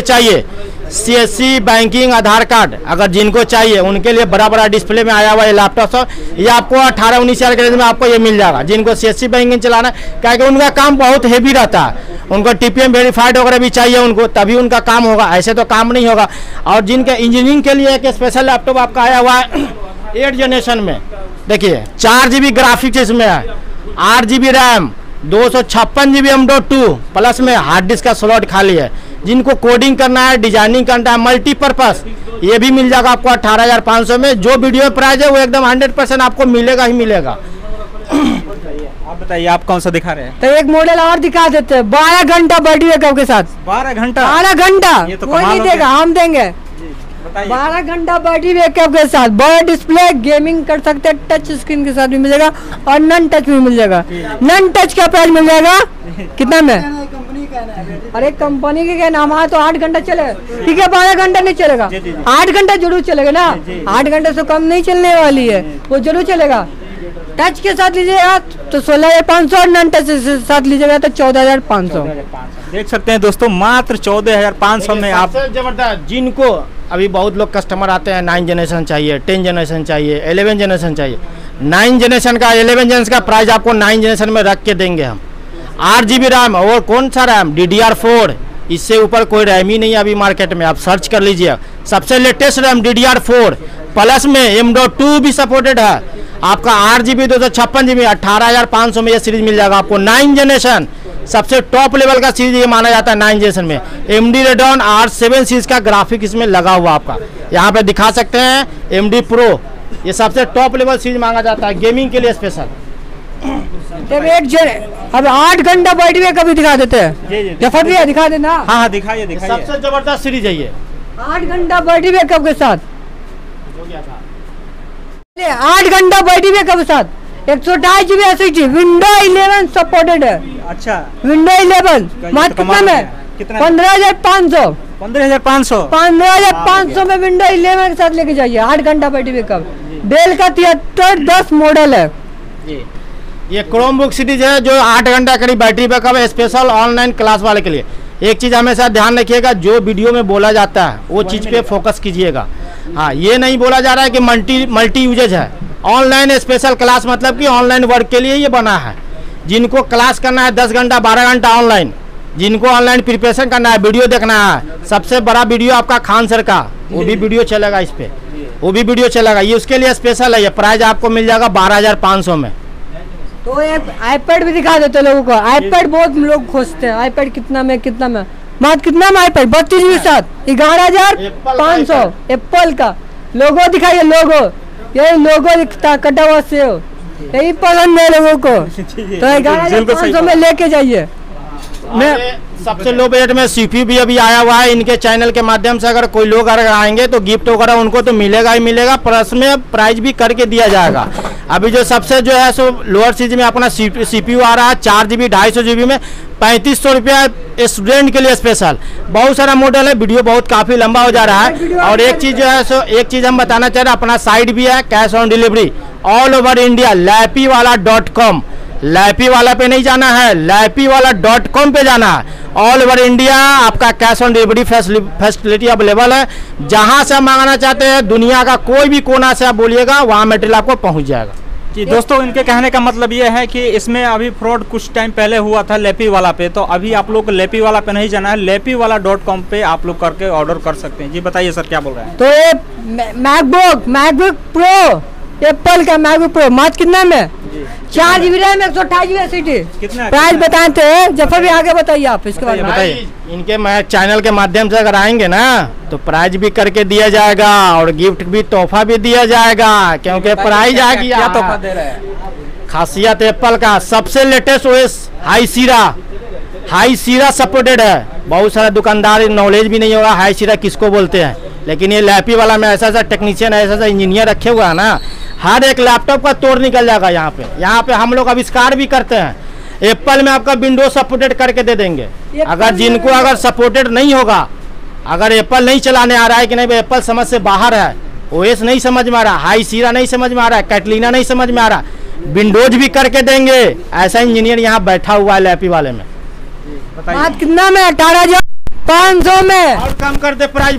लिए चाहिए CSC banking आधार card अगर जिनको चाहिए उनके लिए बड़ा बड़ा डिस्प्ले में आया हुआ ये लैपटॉप सब ये आपको 18-19 हज़ार के रेंज में आपको ये मिल जाएगा जिनको सीएससी बैंकिंग चलाना है, क्या कि उनका काम बहुत हेवी रहता है, उनको टीपीएम वेरीफाइड वगैरह भी चाहिए उनको, तभी उनका काम होगा, ऐसे तो काम नहीं होगा। और जिनके इंजीनियरिंग के लिए एक स्पेशल लैपटॉप आपका आया हुआ है 8th जनरेशन में, देखिए 4 GB ग्राफिक्स इसमें है, 8 GB RAM, 256 GB M.2 plus में हार्ड डिस्क का स्लॉट खाली है। जिनको कोडिंग करना है, डिजाइनिंग करना है, मल्टीपर्पस, ये भी मिल जाएगा आपको 18,500 में। जो वीडियो प्राइस है वो एकदम 100% आपको मिलेगा ही मिलेगा। आप बताइए, आप कौन सा दिखा रहे हैं? तो एक मॉडल और दिखा देते हैं, 12 घंटा बैटरी बैकअप के साथ। 12 घंटा कोई नहीं देगा, हम देंगे 12 घंटा बैटरी बैकअप के साथ, बड़ा डिस्प्ले, गेमिंग कर सकते हैं, टच स्क्रीन के साथ भी मिल जाएगा और नॉन टच भी मिल जाएगा। नॉन टच का प्राइस मिल जाएगा कितना में? अरे कंपनी के नाम है तो 8 घंटा चलेगा, ठीक है, 12 घंटा नहीं चलेगा, 8 घंटा जरूर चलेगा ना, 8 घंटा से कम नहीं चलने वाली है, वो जरूर चलेगा। टच के साथ लीजिएगा तो 16,500 और नॉन टच के साथ लीजिएगा तो 14,500। देख सकते हैं दोस्तों, मात्र 14,500 में आप जबरदस्त। जिनको अभी बहुत लोग कस्टमर आते हैं 9th जनरेशन चाहिए, 10th जनरेशन चाहिए, 11th जनरेशन चाहिए, 9th जनरेशन का 11th जनरेशन का प्राइस आपको 9th जनरेशन में रख के देंगे हम। 8 GB रैम, और कौन सा रैम? DDR4, इससे ऊपर कोई रैम ही नहीं है अभी मार्केट में, आप सर्च कर लीजिए, सबसे लेटेस्ट रैम DDR4 प्लस में M.2 भी सपोर्टेड है आपका। 8 GB, 256 GB, 18,500 में ये सीरीज मिल जाएगा आपको। 9th जनरेशन सबसे टॉप लेवल का सीरीज ये माना जाता है 9th जनरेशन में। AMD Radeon R7 सीरीज का ग्राफिक इसमें लगा हुआ आपका, यहाँ पे दिखा सकते हैं AMD Pro, ये सबसे टॉप लेवल सीरीज मांगा जाता है गेमिंग के लिए स्पेशल। अब 8 घंटा बैटरी बैकअप भी दिखा देते हैं, जफर भैया दिखा देना। हाँ, दिखाइए दिखाइए, सबसे जबरदस्त सीरीज है ये, 8 घंटा बैटरी बैकअप के साथ, 8 घंटा बैटरी बैकअप के साथ, 128 GB SSD, विंडो 11 सपोर्टेड है। अच्छा, विंडो 11 मात्र कितना में? 15,500। 15,500 में विंडो 11 के साथ लेके जाइए, 8 घंटा बैटरी बैकअप। डेल का 7310 मॉडल है ये, क्रोमबुक सीरीज है जो 8 घंटा करीब बैटरी बैकअप है, स्पेशल ऑनलाइन क्लास वाले के लिए। एक चीज़ हमेशा ध्यान रखिएगा, जो वीडियो में बोला जाता है वो चीज़ पे फोकस कीजिएगा। हाँ, ये नहीं बोला जा रहा है कि मल्टी यूजेज है, ऑनलाइन स्पेशल क्लास मतलब कि ऑनलाइन वर्क के लिए ये बना है। जिनको क्लास करना है 10 घंटा 12 घंटा ऑनलाइन, जिनको ऑनलाइन प्रिपरेशन करना है, वीडियो देखना है, सबसे बड़ा वीडियो आपका खान सर का, वो भी वीडियो चलेगा, इस पर वो भी वीडियो चलेगा, ये उसके लिए स्पेशल है। ये प्राइस आपको मिल जाएगा 12,500 में। तो एक आईपैड भी दिखा देते लोगों को, आईपैड बहुत लोग खोजते हैं, आईपैड कितना में? कितना में मात्र कितना में आईपैड 32 GB साथ 11,500 एप्पल का। लोगो दिखाइए, लोगो, यही लोगो दिखता कटा हुआ सेव, यही पसंद है लोगों को, तो 11,500 में लेके जाइए। मैं सबसे लो बजट में CPU भी अभी आया हुआ है, इनके चैनल के माध्यम से अगर कोई लोग अगर आएंगे तो गिफ्ट वगैरह उनको तो मिलेगा ही मिलेगा, प्लस में प्राइज भी करके दिया जाएगा। अभी जो सबसे जो है सो लोअर सीरीज में अपना CPU आ रहा है 4 GB 250 GB में 3,500 रुपया स्टूडेंट के लिए स्पेशल। बहुत सारा मॉडल है, वीडियो बहुत काफ़ी लंबा हो जा रहा है। और एक चीज़ जो है सो एक चीज़ हम बताना चाह रहे हैं, अपना साइट भी है, cash on delivery all over India, lapywala.com, Lapywala पे नहीं जाना है, lapywala.com पे जाना है। ऑल ओवर इंडिया आपका cash on delivery facility available है, जहां से मांगना चाहते हैं दुनिया का कोई भी कोना से आप बोलिएगा, वहां मटेरियल आपको पहुंच जाएगा। कि दोस्तों, इनके कहने का मतलब ये है कि इसमें अभी फ्रॉड कुछ टाइम पहले हुआ था lapywala पे, तो अभी आप लोग को lapywala पे नहीं जाना है, lapywala.com पे आप लोग करके ऑर्डर कर सकते हैं। जी बताइए सर, क्या बोल रहे हैं? तो ये मैकबुक प्रो एप्पल का मैकबुक प्रो मात्र कितना में? 4 GB रैम, 128 GB कितना? प्राइस बताते हैं जफर भी, आगे बताइए आप इसके बारे में बताइए। इनके मैं चैनल के माध्यम से अगर आएंगे ना तो प्राइज भी करके दिया जाएगा और गिफ्ट भी, तोहफा भी दिया जाएगा, क्योंकि प्राइज आएगी। तोहफा दे रहे हैं, खासियत एप्पल का सबसे latest OS High Sierra supported है। बहुत सारा दुकानदार नॉलेज भी नहीं होगा हाई सीरा किसको बोलते हैं, लेकिन ये lapywala में ऐसा टेक्नीशियन, ऐसा इंजीनियर रखे हुआ है ना, हर एक लैपटॉप का तोड़ निकल जाएगा। यहाँ पे हम लोग आविष्कार भी करते हैं। एप्पल में आपका विंडो सपोर्टेड करके दे देंगे, अगर जिनको अगर सपोर्टेड नहीं होगा, अगर एप्पल नहीं चलाने आ रहा है कि नहीं भाई एप्पल समझ से बाहर है, OS नहीं समझ में आ रहा, हाई सीरा नहीं समझ में आ रहा है, कैटलिना नहीं समझ में आ रहा, विंडोज भी करके देंगे। ऐसा इंजीनियर यहाँ बैठा हुआ है lapywala में। बताइए कितना में? 18,000 500 में और कम कर दे प्राइस।